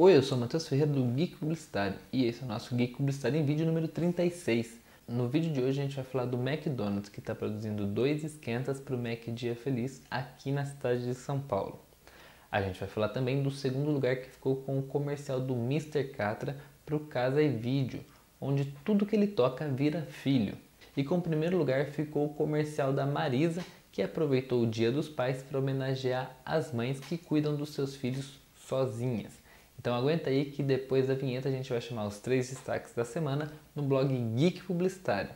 Oi, eu sou o Matheus Ferreira do Geek Publicitário e esse é o nosso Geek Publicitário em vídeo número 36. No vídeo de hoje a gente vai falar do McDonald's, que está produzindo 2 esquentas para o McDia Feliz aqui na cidade de São Paulo. A gente vai falar também do segundo lugar que ficou com o comercial do Mr. Catra para o Casa e Vídeo, onde tudo que ele toca vira filho. E com o primeiro lugar ficou o comercial da Marisa, que aproveitou o Dia dos Pais para homenagear as mães que cuidam dos seus filhos sozinhas. Então aguenta aí que depois da vinheta a gente vai chamar os 3 destaques da semana no blog Geek Publicitário.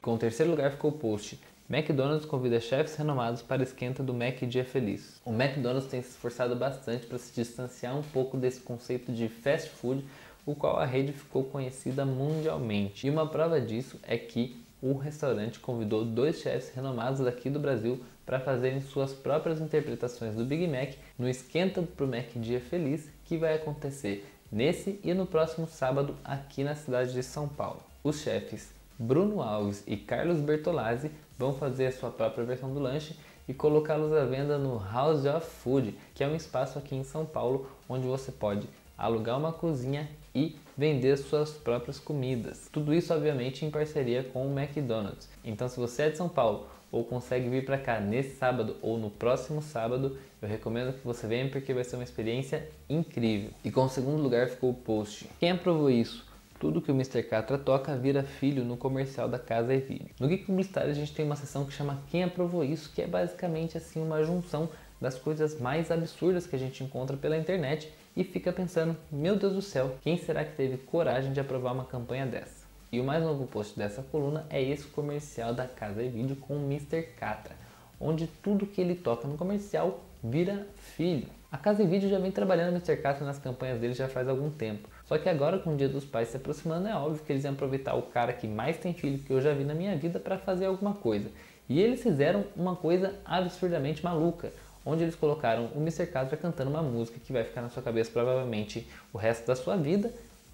Com o terceiro lugar ficou o post: McDonald's convida chefes renomados para esquenta do McDia Feliz. O McDonald's tem se esforçado bastante para se distanciar um pouco desse conceito de fast food, o qual a rede ficou conhecida mundialmente. E uma prova disso é que o restaurante convidou 2 chefes renomados daqui do Brasil para fazerem suas próprias interpretações do Big Mac no Esquenta pro McDia Feliz, que vai acontecer nesse e no próximo sábado aqui na cidade de São Paulo. Os chefes Bruno Alves e Carlos Bertolazzi vão fazer a sua própria versão do lanche e colocá-los à venda no House of Food, que é um espaço aqui em São Paulo onde você pode alugar uma cozinha e vender suas próprias comidas. Tudo isso, obviamente, em parceria com o McDonald's. Então, se você é de São Paulo ou consegue vir para cá nesse sábado ou no próximo sábado, eu recomendo que você venha porque vai ser uma experiência incrível. E com o segundo lugar ficou o post: quem aprovou isso? Tudo que o Mr. Catra toca vira filho, no comercial da Casa e Vídeo. No Geek Publicitário a gente tem uma seção que chama Quem Aprovou Isso, que é basicamente assim uma junção das coisas mais absurdas que a gente encontra pela internet e fica pensando, meu Deus do céu, quem será que teve coragem de aprovar uma campanha dessa? E o mais novo post dessa coluna é esse comercial da Casa e Vídeo com o Mr. Catra, onde tudo que ele toca no comercial vira filho. A Casa e Vídeo já vem trabalhando o Mr. Catra nas campanhas dele já faz algum tempo. Só que agora, com o Dia dos Pais se aproximando, é óbvio que eles iam aproveitar o cara que mais tem filho que eu já vi na minha vida para fazer alguma coisa. E eles fizeram uma coisa absurdamente maluca, onde eles colocaram o Mr. Catra cantando uma música que vai ficar na sua cabeça provavelmente o resto da sua vida,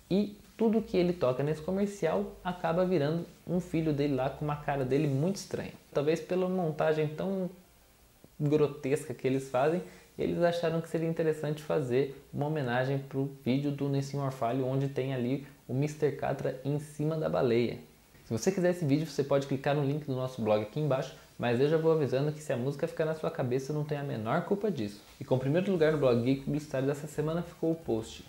e tudo que ele toca nesse comercial acaba virando um filho dele lá com uma cara dele muito estranha. Talvez pela montagem tão grotesca que eles fazem, eles acharam que seria interessante fazer uma homenagem para o vídeo do Nelson Orfali, onde tem ali o Mr. Catra em cima da baleia. Se você quiser esse vídeo, você pode clicar no link do nosso blog aqui embaixo, mas eu já vou avisando que se a música ficar na sua cabeça, não tem a menor culpa disso. E com o primeiro lugar no blog Geek Publicitário dessa semana ficou o post: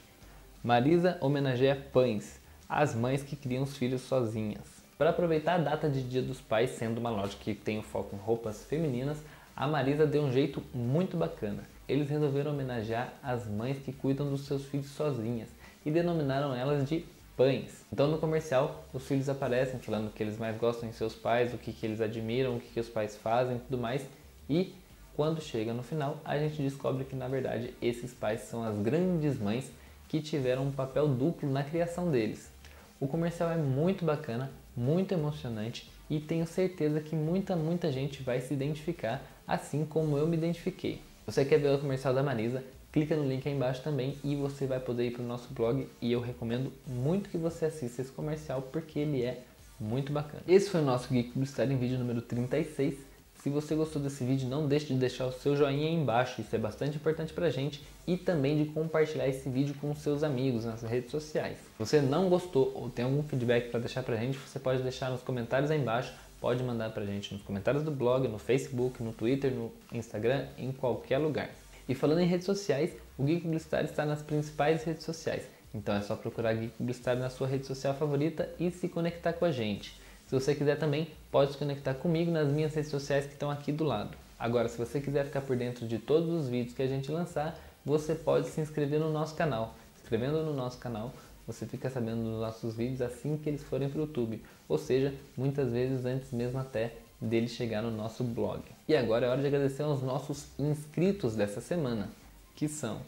Marisa homenageia pães, as mães que criam os filhos sozinhas. Para aproveitar a data de Dia dos Pais, sendo uma loja que tem o foco em roupas femininas, a Marisa deu um jeito muito bacana. Eles resolveram homenagear as mães que cuidam dos seus filhos sozinhas e denominaram elas de pães. Então no comercial os filhos aparecem falando o que eles mais gostam em seus pais, o que eles admiram, o que os pais fazem e tudo mais. E quando chega no final a gente descobre que na verdade esses pais são as grandes mães que tiveram um papel duplo na criação deles. O comercial é muito bacana, muito emocionante e tenho certeza que muita gente vai se identificar assim como eu me identifiquei. Você quer ver o comercial da Marisa? Clica no link aí embaixo também e você vai poder ir para o nosso blog e eu recomendo muito que você assista esse comercial porque ele é muito bacana. Esse foi o nosso Geek Publicitário em vídeo número 36. Se você gostou desse vídeo, não deixe de deixar o seu joinha aí embaixo, isso é bastante importante pra gente, e também de compartilhar esse vídeo com seus amigos nas redes sociais. Se você não gostou ou tem algum feedback para deixar pra gente, você pode deixar nos comentários aí embaixo. Pode mandar pra gente nos comentários do blog, no Facebook, no Twitter, no Instagram, em qualquer lugar. E falando em redes sociais, o Geek Publicitário está nas principais redes sociais. Então é só procurar Geek Publicitário na sua rede social favorita e se conectar com a gente. Se você quiser também, pode se conectar comigo nas minhas redes sociais que estão aqui do lado. Agora, se você quiser ficar por dentro de todos os vídeos que a gente lançar, você pode se inscrever no nosso canal. Se inscrevendo no nosso canal, você fica sabendo dos nossos vídeos assim que eles forem para o YouTube, ou seja, muitas vezes antes mesmo até dele chegar no nosso blog. E agora é hora de agradecer aos nossos inscritos dessa semana, que são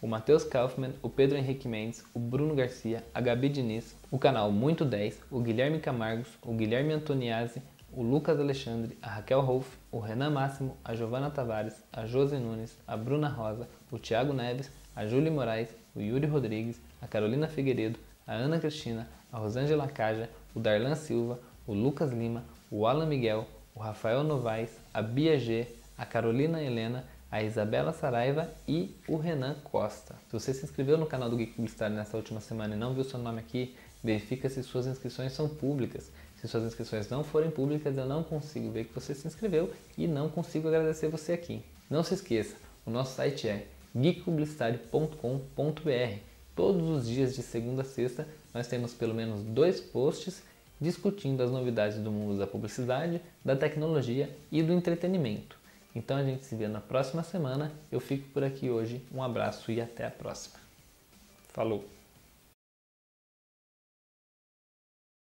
o Matheus Kaufman, o Pedro Henrique Mendes, o Bruno Garcia, a Gabi Diniz, o Canal Muito 10, o Guilherme Camargos, o Guilherme Antoniazzi, o Lucas Alexandre, a Raquel Rolf, o Renan Máximo, a Giovanna Tavares, a Josi Nunes, a Bruna Rosa, o Thiago Neves, a Júlia Moraes, o Yuri Rodrigues, a Carolina Figueiredo, a Ana Cristina, a Rosângela Caja, o Darlan Silva, o Lucas Lima, o Alan Miguel, o Rafael Novaes, a Bia G, a Carolina Helena, a Isabela Saraiva e o Renan Costa. Se você se inscreveu no canal do Geek Publicitário nessa última semana e não viu seu nome aqui, verifica se suas inscrições são públicas. Se suas inscrições não forem públicas, eu não consigo ver que você se inscreveu e não consigo agradecer você aqui. Não se esqueça, o nosso site é geekpublicitario.com.br. Todos os dias de segunda a sexta nós temos pelo menos 2 posts discutindo as novidades do mundo da publicidade, da tecnologia e do entretenimento. Então a gente se vê na próxima semana. Eu fico por aqui hoje. Um abraço e até a próxima. Falou!